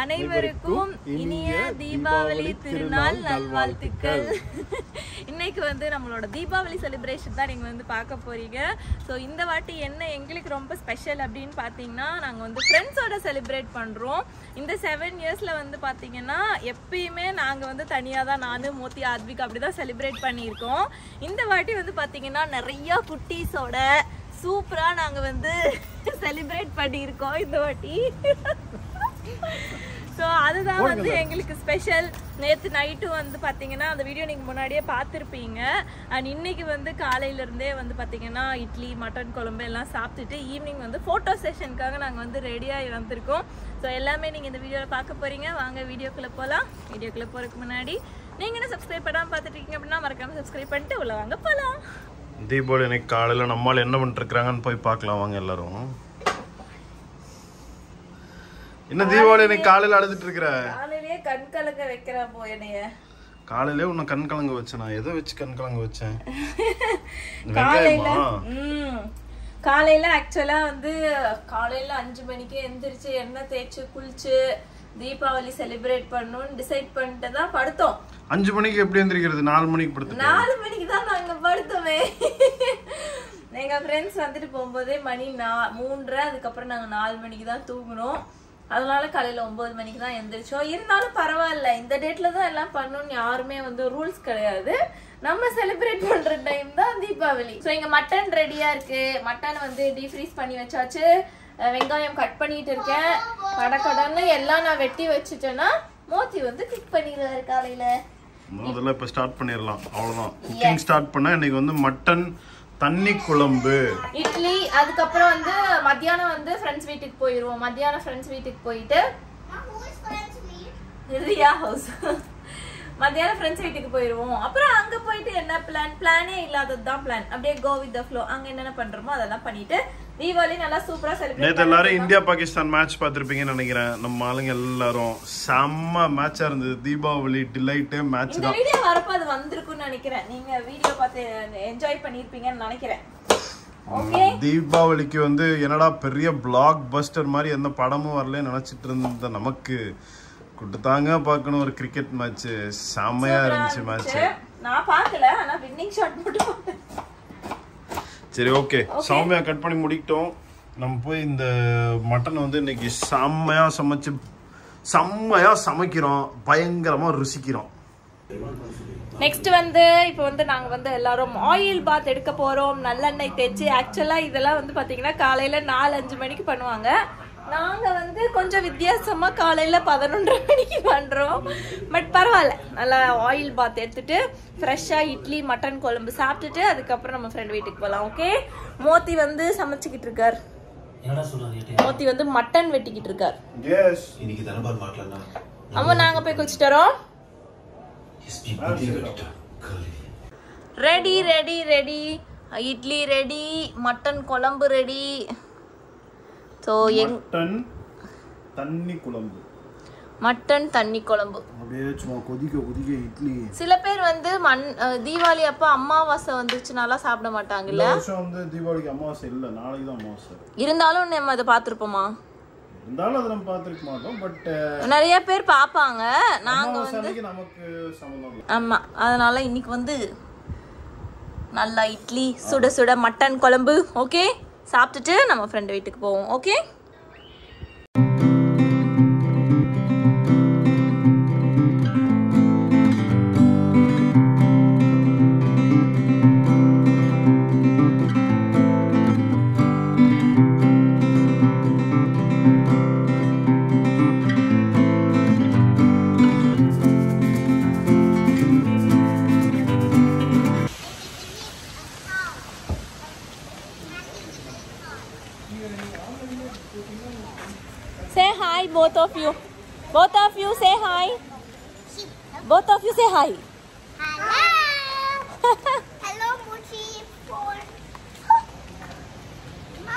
அனைவருக்கும் இனிய தீபாவளி திருநாள் நல்வாழ்த்துக்கள். இன்னைக்கு வந்து நம்மளோட தீபாவளி செலிப்ரேஷன் தான் நீங்க வந்து பார்க்க போறீங்க. ஸோ இந்த வாட்டி என்ன எங்களுக்கு ரொம்ப ஸ்பெஷல் அப்படின்னு பார்த்தீங்கன்னா, நாங்கள் வந்து ஃப்ரெண்ட்ஸோட செலிப்ரேட் பண்ணுறோம். இந்த 7 yearsல வந்து பார்த்தீங்கன்னா எப்பயுமே நாங்கள் வந்து தனியாக தான், நானும் மோத்தி ஆத்விக் அப்படி தான் செலிப்ரேட் பண்ணியிருக்கோம். இந்த வாட்டி வந்து பார்த்தீங்கன்னா நிறையா குட்டீஸோட சூப்பராக நாங்கள் வந்து செலிப்ரேட் பண்ணியிருக்கோம் இந்த வாட்டி. ஸோ அதுதான் வந்து எங்களுக்கு ஸ்பெஷல். நேற்று நைட்டு வந்து பார்த்தீங்கன்னா அந்த வீடியோ நீங்கள் முன்னாடியே பார்த்துருப்பீங்க. அண்ட் இன்றைக்கி வந்து காலையிலேருந்தே வந்து பார்த்தீங்கன்னா இட்லி மட்டன் குழம்பு எல்லாம் சாப்பிட்டுட்டு ஈவினிங் வந்து ஃபோட்டோ செஷனுக்காக நாங்கள் வந்து ரெடியாகி வந்திருக்கோம். ஸோ எல்லாமே நீங்கள் இந்த வீடியோவில் பார்க்க போகிறீங்க. வாங்க வீடியோக்குள்ளே போகலாம். வீடியோக்குள்ளே போகிறதுக்கு முன்னாடி நீங்கள் என்ன சப்ஸ்கிரைப் பண்ணாமல் பார்த்துட்ருக்கீங்க அப்படின்னா மறக்காமல் சப்ஸ்கிரைப் பண்ணிட்டு உள்ள வாங்க போகலாம். தீபாவளி இன்னைக்கு காலையில் நம்மால் என்ன பண்ணிட்டுருக்குறாங்கன்னு போய் பார்க்கலாம் வாங்க எல்லோரும். என்ன தீபாவளி இன்னைக்கு காலையில அழுதுட்டு இருக்கற? காலையிலே கண் கலங்க வைக்கற போ என்னைய. காலையிலே உன்ன கண் கலங்க வச்சனா? எதை வச்சு கண் கலங்க வச்சேன்? காலையில காலையில एक्चुअली வந்து காலையில 5 மணிக்கு எந்திரச்சி எண்ணெய் தேய்ச்சி குளிச்சு தீபாவளி செலிப்ரேட் பண்ணனும் டிசைட் பண்ணிட்டு தான் படுத்தோம். 5 மணிக்கு எப்படி எந்திரிக்கிறது? 4 மணிக்கு படுத்தோம். 4 மணிக்கு தான் நாங்க படுத்தோமே. எங்க फ्रेंड्स வந்துட்டு போயும்போதே மணி 3:30, அதுக்கு அப்புறம் நாங்க 4 மணிக்கு தான் தூங்குறோம். அதனால காலையில் 9 மணிக்கு தான் எழுந்திரிச்சோம். இருந்தாலும் பரவாயில்ல, இந்த டேட்டில் தான் எல்லாம் பண்ணணும்னு யாருமே வந்து ரூல்ஸ் கிடையாது. நம்ம செலிப்ரேட் பண்ணுற டைம் தான் தீபாவளி. ஸோ இங்கே மட்டன் ரெடியாக இருக்குது. மட்டன் வந்து டீஃப்ரீஸ் பண்ணி வச்சாச்சு. வெங்காயம் கட் பண்ணிட்டு இருக்கேன். கடக்கடன்னு எல்லாம் நான் வெட்டி வச்சுட்டேன்னா மோத்தி வந்து குக் பண்ணிடுவாரு காலையில். முதல்ல இப்போ ஸ்டார்ட் பண்ணிடலாம், அவ்வளோதான். குக்கிங் ஸ்டார்ட் பண்ணால் இன்றைக்கி வந்து மட்டன் தண்ணி குழம்பு இட்லி. அதுக்கப்புறம் வந்து மத்தியானம் வந்து ஃப்ரெண்ட்ஸ் வீட்டுக்கு போயிடுவோம். மத்தியானம் ஃப்ரெண்ட்ஸ் வீட்டுக்கு போயிட்டு ரியா ஹவுஸ் மத்தியானம் ஃப்ரெண்ட்ஸ் வீட்டுக்கு போயிடுவோம். அப்புறம் அங்கே போயிட்டு என்ன பிளான்? பிளானே இல்லாதது தான் பிளான். அப்படியே கோ வித் த ஃப்ளோ. அங்கே என்னென்ன பண்ணுறோமோ அதெல்லாம் பண்ணிட்டு தீபாவளி நல்லா சூப்பராக செலிப்ரேட். நேற்று எல்லாரும் இந்தியா பாகிஸ்தான் மேட்ச் பார்த்துருப்பீங்கன்னு நினைக்கிறேன். நம்ம ஆளுங்க எல்லாரும் செம்ம மேட்சாக இருந்தது. தீபாவளி டிலைட்டு மேட்ச் தான். வீடியோ வரப்போ அது வந்திருக்குன்னு நினைக்கிறேன். நீங்கள் வீடியோ பார்த்து என்ஜாய் பண்ணியிருப்பீங்கன்னு நினைக்கிறேன். தீபாவளிக்கு வந்து என்னடா பெரிய பிளாக் பஸ்டர் மாதிரி எந்த படமும் வரலன்னு நினச்சிட்டு இருந்த நமக்கு குட்டதாங்க பார்க்கணும் ஒரு கிரிக்கெட் மேட்ச். செமையா இருந்துச்சு மேட்ச். நான் பார்க்கல, ஆனா வின்னிங் ஷாட் மட்டும் பார்த்தேன். சரி ஓகே, சௌமியா கட் பண்ணி முடிட்டோம். நம்ம போய் இந்த மட்டன் வந்து இன்னைக்கு செமையா சமைச்சு செமையா சமைக்கிறோம். பயங்கரமா ருசிக்கிறோம். நெக்ஸ்ட் வந்து இப்போ வந்து நாங்கள் வந்து எல்லாரும் ஆயில் பாத் எடுக்க போகிறோம். நல்லெண்ணெய் தேய்ச்சி. ஆக்சுவலாக இதெல்லாம் வந்து பார்த்தீங்கன்னா காலையில் 4-5 மணிக்கு பண்ணுவாங்க. நாங்கள் வந்து கொஞ்சம் வித்தியாசமாக காலையில் 11:30 மணிக்கு பண்ணுறோம். பட் பரவாயில்ல, நல்லா ஆயில் பாத் எடுத்துட்டு ஃப்ரெஷ்ஷாக இட்லி மட்டன் குழம்பு சாப்பிட்டுட்டு அதுக்கப்புறம் நம்ம ஃப்ரெண்ட் வீட்டுக்கு போகலாம். ஓகே, மோத்தி வந்து சமைச்சிக்கிட்டு இருக்கார். மோத்தி வந்து மட்டன் வெட்டிக்கிட்டு இருக்கார். ஆமா, நாங்கள் போய் குளிச்சுட்டோம். Ready ready ready. Idli ready, mutton குழம்பு ரெடி. சோ தண்ணி குழம்பு, மட்டன் தண்ணி குழம்பு அப்படியே சும்மா கொதிக்க கொதிக்க இட்லி. சில பேர் வந்து தீபாவளி அப்ப அமாவாசை வந்துச்சுனால சாப்பிட மாட்டாங்க இல்ல. வந்து தீபாவளிக்கு அமாவாசை இல்ல, நாளைக்கு தான் அமாவாசை. இருந்தாலும் நம்ம அதை பாத்துறோமா? இருந்தாலும் அதை நம்ம பாத்துக்க மாட்டோம். பட் நிறைய பேர் பாப்பாங்க. நாங்க வந்து நமக்கு சமமா. ஆமா, அதனால இன்னைக்கு வந்து நல்லா இட்லி சுட சுட மட்டன் குழம்பு. ஓகே, சாப்பிட்டுட்டு நம்ம ஃப்ரெண்ட் வீட்டுக்கு போவோம். Okay, say hi both of you. Both of you say hi. Both of you say hi. Hello. Hello Muchi. Four. Ma.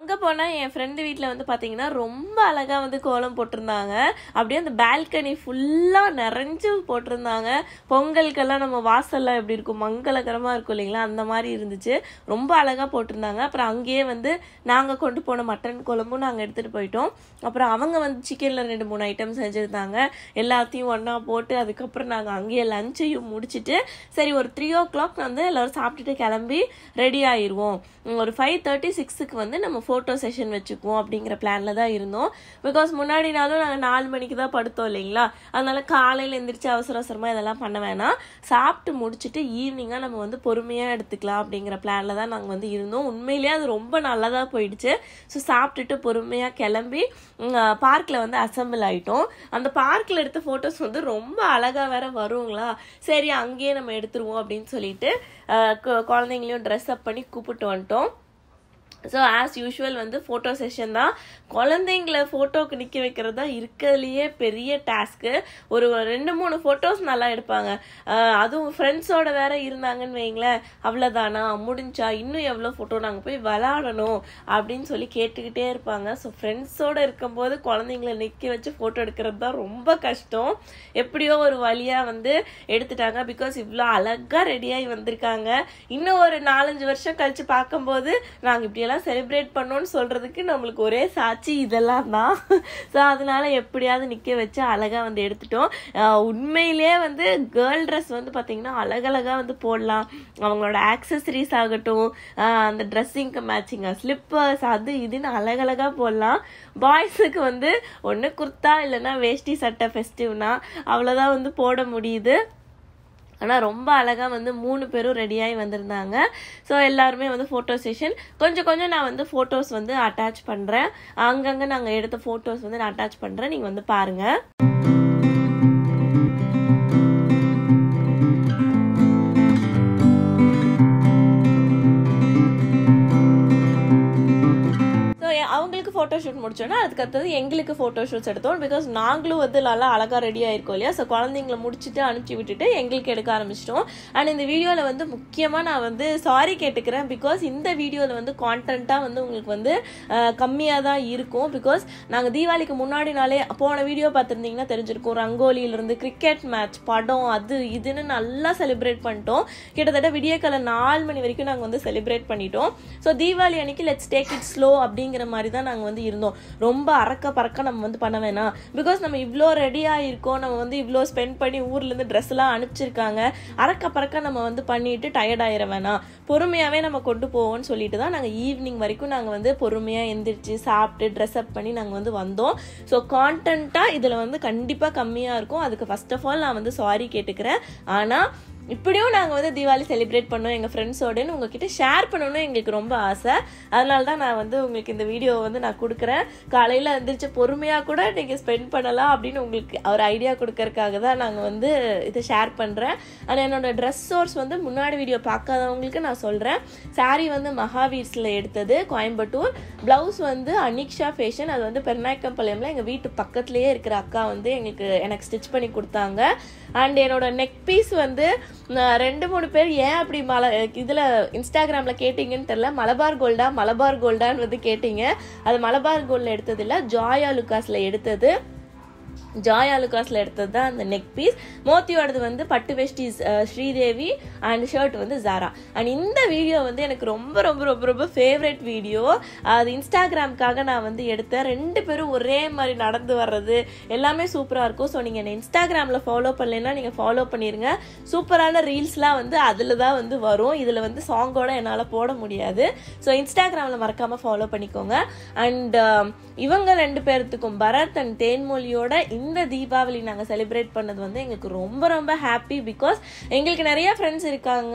அங்க போன போனா என் friend வீட்ல வந்து பாத்தீங்கன்னா ரொம்ப அழகா வந்து கோலம் போட்டுருந்தாங்க அப்படியே அந்த பால்கனி ஃபுல்லா நிறைஞ்சு போட்டுருந்தாங்க பொங்கல்கெல்லாம் நம்ம வாசல்ல எப்படி இருக்கும் மங்களகரமா இருக்கும் இல்லீங்களா அந்த மாதிரி இருந்துச்சு ரொம்ப அழகா போட்டுருந்தாங்க அப்புறம் அங்கேயே வந்து நாங்க கொண்டு போன மட்டன் கோலமும் நாங்க எடுத்துட்டு போய்ட்டோம் அப்புறம் அவங்க வந்து சிக்கன்ல ரெண்டு மூணு ஐட்டம்ஸ் செஞ்சிருந்தாங்க எல்லாத்தையும் ஒண்ணா போட்டு அதுக்கு அப்புறம் நாங்க அங்கேயே லஞ்சையும் முடிச்சிட்டு சரி ஒரு 3 o'clock வந்து எல்லாரும் சாப்பிட்டுட்டு கிளம்பி ரெடி ஆயிருவோம் ஒரு 5:30 6 க்கு வந்து நம்ம photo session வெச்சுக்குவோம் அப்படிங்கற பிளான்ல தான் இருந்தோம் because முன்னாடி நாளோ நாங்க 4 மணிக்கு தான் படுத்தோம் இல்லீங்களா அதனால காலையில எந்திரச்சி அவசரமா இதெல்லாம் பண்ணவேனா சாப்பிட்டு முடிச்சிட்டு ஈவினிங்கா நம்ம வந்து பொறுமையா எடுத்துக்கலாம் அப்படிங்கற பிளான்ல தான் நாங்க வந்து இருந்தோம் உண்மையிலேயே அது ரொம்ப நல்லதா போயிடுச்சு சோ சாப்பிட்டுட்டு பொறுமையா கிளம்பி பார்க்ல வந்து அசெம்பிள் ஆயிட்டோம் அந்த பார்க்ல எடுத்த photos வந்து ரொம்ப அழகா வர வருங்களா சரி அங்கேயே நம்ம எடுத்துருவோம் அப்படினு சொல்லிட்டு குழந்தைங்களையும் dress up பண்ணி கூப்பிட்டு வந்துட்டோம் So as usual வந்து photo session தான் குழந்தைகளை போட்டோக்கு நிக்க வைக்கிறது தான் இருக்கதுலயே பெரிய டாஸ்க் ஒரு ரெண்டு மூணு photos நல்லா எடுப்பாங்க அதுவும் friends ஓட வேற இருந்தாங்கன்னு வெயிங்களே அவ்வளவுதானா முடிஞ்சா இன்னும் எவ்வளவு photo நாங்க போய் விளையாடணும் அப்படினு சொல்லி கேட்டிட்டே இருப்பாங்க சோ friends ஓட இருக்கும்போது குழந்தைகளை நிக்க வச்சு photo எடுக்கிறது தான் ரொம்ப கஷ்டம் எப்படியோ ஒரு வழியா வந்து எடுத்துட்டாங்க because இவ்ளோ அழகா ரெடி ஆயி வந்திருக்காங்க இன்னும் ஒரு 4-5 வருஷம் கழிச்சு பாக்கும்போது நாங்க இப்படி Celebrate Panon சொல்றதுக்கு நம்மளுக்கு ஒரே சாட்சி இதெல்லாம் தான் சோ அதனால எப்படியாவது நிக்க வெச்சு அழகா வந்து எடுத்துட்டோம் உண்மையிலேயே வந்து girl dress வந்து பாத்தீங்கன்னா அழகழகா வந்து போடலாம் அவங்களோட accessories ஆகட்டும் அந்த dressing க்கு matching slippers அது இதுன அழகழகா போடலாம் boys க்கு வந்து ஒண்ணு குர்தா இல்லனா வேஷ்டி சட்டை ஃபெஸ்டிவ்னா அவ்வளவுதான் வந்து போட முடியுது அண்ணா ரொம்ப அழகா வந்து மூணு பேரும் ரெடி ஆயி வந்திருந்தாங்க சோ எல்லாரும் வந்து போட்டோ செஷன் கொஞ்சம் நான் வந்து போட்டோஸ் வந்து அட்டாச் பண்றேன் அங்கங்க நாங்க எடுத்த போட்டோஸ் வந்து நான் அட்டாச் பண்றேன் நீங்க வந்து பாருங்க Photo shoot முடிச்சோம்னா அதுக்கு அடுத்து எங்களுக்கு photo shoots எடுத்தோம் because நாங்களும் வந்து நல்லா அழகா ரெடி ஆயிருக்கோம் இல்லையா சோ குழந்தைகளை முடிச்சிட்டு அனுப்பி விட்டுட்டு எங்களுக்கு எடுக்க ஆரம்பிச்சிட்டோம் and இந்த வீடியோல வந்து முக்கியமா நான் வந்து sorry கேட்டுக்கிறேன் because இந்த வீடியோல வந்து contentா வந்து உங்களுக்கு வந்து கம்மியா தான் இருக்கும் because நாங்க தீபாவளிக்கு முன்னாடி நாளே போன வீடியோ பார்த்திருந்தீங்கன்னா தெரிஞ்சிருக்கும் ரங்கோலியில இருந்து கிரிக்கெட் மேட்ச் படம் அது இதுன்னு நல்லா செலிப்ரேட் பண்ணிட்டோம் கிட்டத்தட்ட விடியகாலை 4 மணி வரைக்கும் நாங்க வந்து செலிப்ரேட் பண்ணிட்டோம் சோ தீபாவளி அன்னைக்கு let's take it slow அப்படிங்கற மாதிரி தான் நாங்க வந்து இருந்தோம் ரொம்ப அரக்க பரக்க நம்ம வந்து பண்ணவேனா because நம்ம இவ்ளோ ரெடியா இருக்கோம் நம்ம வந்து இவ்ளோ ஸ்பெண்ட் பண்ணி ஊர்ல இருந்து Dress எல்லாம் அனுப்பிச்சிருக்காங்க அரக்க பரக்க நம்ம வந்து பண்ணிட்டு டயர்ட் ஆயிரவேனா பொறுமையாவே நம்ம கொண்டு போவோம்னு சொல்லிட்டு தான் நாங்க ஈவினிங் வரைக்கும் நாங்க வந்து பொறுமையா எந்திரச்சி சாப்பிட்டு Dress up பண்ணி நாங்க வந்து வந்தோம் சோ கான்டென்ட்டா இதல வந்து கண்டிப்பா கம்மியா இருக்கும் அதுக்கு ஃபர்ஸ்ட் ஆஃப் ஆல் நான் வந்து sorry கேட்டுக்கிறேன் ஆனா இப்படியும் நாங்க வந்து தீபாவளி செலிப்ரேட் பண்ணோம் எங்க फ्रेंड्स ஓடன்னு உங்ககிட்ட ஷேர் பண்ணனும் உங்களுக்கு ரொம்ப ஆசை அதனால தான் நான் வந்து உங்களுக்கு இந்த வீடியோ வந்து நான் கொடுக்கிறேன் காலையில எந்திரச்சி பொறுமையா கூட நீங்க ஸ்பெண்ட் பண்ணலாம் அப்படினு உங்களுக்கு ஒரு ஐடியா கொடுக்கிறதுக்காக தான் நாங்க வந்து இத ஷேர் பண்றேன் and என்னோட Dress source வந்து முன்னாடி வீடியோ பார்க்காதவங்களுக்கு நான் சொல்றேன் saree வந்து மகாவீர்ஸ்ல எடுத்தது கோயம்புத்தூர் blouse வந்து Aniksha Fashion அது வந்து பெர்னாக்கம்பலம்ல எங்க வீட்டு பக்கத்துலயே இருக்கிற அக்கா வந்து எனக்கு ஸ்டிட்ச் பண்ணி கொடுத்தாங்க and என்னோட neck piece வந்து ரெண்டு மூணு பேர் ஏன் அப்படி இதுல இன்ஸ்டாகிராம்ல கேட்டிங்கன்னு தெரியல மலபார் கோல்டான்னு வந்து கேட்டிங்க அது மலபார் கோல்ட்ல எடுத்தது இல்ல ஜாயா லுகாஸ்ல எடுத்தது the neck piece மோத்தியோடது வந்து பட்டு வேஷ்டி ஸ்ரீதேவி and shirt வந்து Zara and இந்த வீடியோ வந்து எனக்கு ரொம்ப ரொம்ப ரொம்ப ரொம்ப ஃபேவரட் வீடியோ அது இன்ஸ்டாகிராம்காக நான் வந்து எடுத்த ரெண்டு பேரும் ஒரே மாதிரி நடந்து வர்றது எல்லாமே சூப்பரா இருக்கும் சோ நீங்க என்ன இன்ஸ்டாகிராம்ல ஃபாலோ பண்ணலனா நீங்க ஃபாலோ பண்ணிருங்க சூப்பரான ரீல்ஸ்லாம் வந்து அதுல தான் வந்து வரும் இதுல வந்து சாங்கோட என்னால போட முடியாது சோ இன்ஸ்டாகிராம்ல மறக்காம ஃபாலோ பண்ணிக்கோங்க and இவங்க ரெண்டு பேருக்கும் பரத் and தேன்மொழியோட இந்த தீபாவளி நாங்க सेलिब्रेट பண்ணது வந்து எனக்கு ரொம்ப ரொம்ப ஹாப்பி because எங்களுக்கு நிறைய फ्रेंड्स இருக்காங்க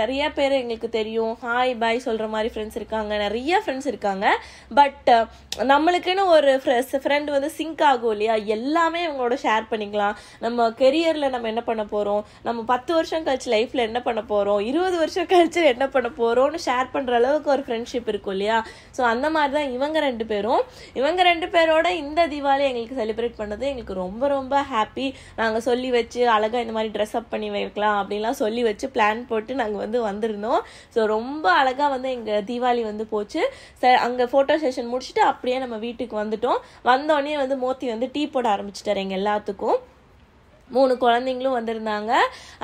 நிறைய பேர் உங்களுக்கு தெரியும் ஹாய் பை சொல்ற மாதிரி फ्रेंड्स இருக்காங்க பட் நமக்குன்னு ஒரு friend வந்து சிங்க் ஆகோலியா எல்லாமே அவங்களோட ஷேர் பண்ணிக்கலாம் நம்ம careerல நம்ம என்ன பண்ண போறோம் நம்ம 10 வருஷம் கழிச்சு லைஃப்ல என்ன பண்ண போறோம் 20 வருஷம் கழிச்சு என்ன பண்ண போறோம்னு ஷேர் பண்ற அளவுக்கு ஒரு friendship இருக்குலியா சோ அந்த மாதிரி தான் இவங்க ரெண்டு பேரும் இந்த தீபாவளி எங்களுக்கு सेलिब्रेट collaborate பண்ணது எங்களுக்கு ரொம்ப ரொம்ப ஹாப்பி நாங்க சொல்லி வெச்சு அழகா இந்த மாதிரி Dress up பண்ணி வைக்கலாம் அப்படிலாம் சொல்லி வெச்சு பிளான் போட்டு நாங்க வந்து வந்திருந்தோம் சோ ரொம்ப அழகா வந்து எங்க தீபாவளி வந்து போச்சு அங்க போட்டோ செஷன் முடிச்சிட்டு அப்படியே நம்ம வீட்டுக்கு வந்துட்டோம் வந்தோனே வந்து மோத்தி வந்து டீ போட ஆரம்பிச்சிட்டாரு எங்க எல்லாத்துக்கும் மூணு குழந்தைகளும் வந்திருந்தாங்க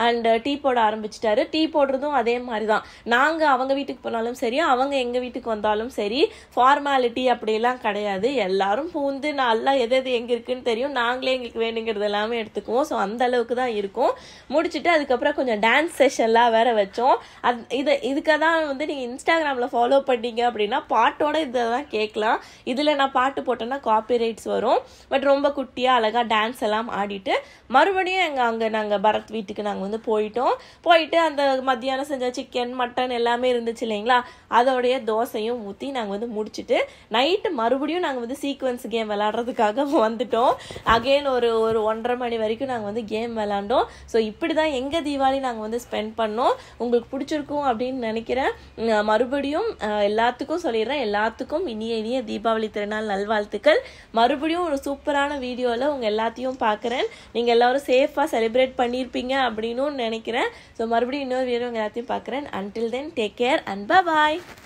and டீ போட ஆரம்பிச்சிட்டாரு டீ போடுறதும் அதே மாதிரி தான் நாங்க அவங்க வீட்டுக்கு போனாலும் சரி அவங்க எங்க வீட்டுக்கு வந்தாலும் சரி ஃபார்மாலிட்டி அப்படி எல்லாம் கிடையாது எல்லாரும் பூந்து நல்லா எதேது எங்க இருக்குன்னு தெரியும் நாங்களே உங்களுக்கு வேணும்ங்கிறது எல்லாமே எடுத்துக்குவோம் சோ அந்த அளவுக்கு தான் இருக்கும் முடிச்சிட்டு அதுக்கு அப்புறம் கொஞ்சம் டான்ஸ் செஷன்லாம் வேற வெச்சோம் இது இதுக்கு தான் வந்து நீங்க இன்ஸ்டாகிராம்ல ஃபாலோ பண்ணீங்க அப்படினா பாட்டோட இதெல்லாம் கேக்கலாம் இதுல நான் பாட்டு போட்டேன்னா காப்பிரைட்ஸ் வரும் பட் ரொம்ப குட்டியா அழகா டான்ஸ் எல்லாம் ஆடிட்டு மறுபடியும் அங்க நாங்க பரத் வீட்டுக்கு நாங்க வந்து போயிட்டு அந்த மத்தியான செஞ்ச சிக்கன் மட்டன் எல்லாமே இருந்துச்சு இல்லீங்களா அதோட தோசையும் ஊத்தி நாங்க வந்து முடிச்சிட்டு நைட் மறுபடியும் நாங்க வந்து சீக்வென்ஸ் கேம் விளையாடுறதுக்காக வந்துட்டோம் அகைன் ஒரு 1:30 மணி வரைக்கும் நாங்க வந்து கேம் விளையாண்டோம் சோ இப்படி தான் எங்க தீபாவளி நாங்க வந்து ஸ்பெண்ட் பண்ணோம் உங்களுக்கு பிடிச்சிருக்கும் அப்படினு நினைக்கிறேன் மறுபடியும் எல்லாத்துக்கும் சொல்லிறேன் எல்லாத்துக்கும் இனிய தீபாவளி திருநாள் நல்வாழ்த்துக்கள் மறுபடியும் ஒரு சூப்பரான வீடியோல உங்க எல்லாத்தையும் பார்க்கறேன் நீங்க எல்லாரும் சேஃபா செலிப்ரேட் பண்ணிருப்பீங்க அப்படினு நினைக்கிறேன் சோ மறுபடியும் இன்னொரு வீடியோல எல்லாத்தையும் பார்க்கறேன் until then take care and bye bye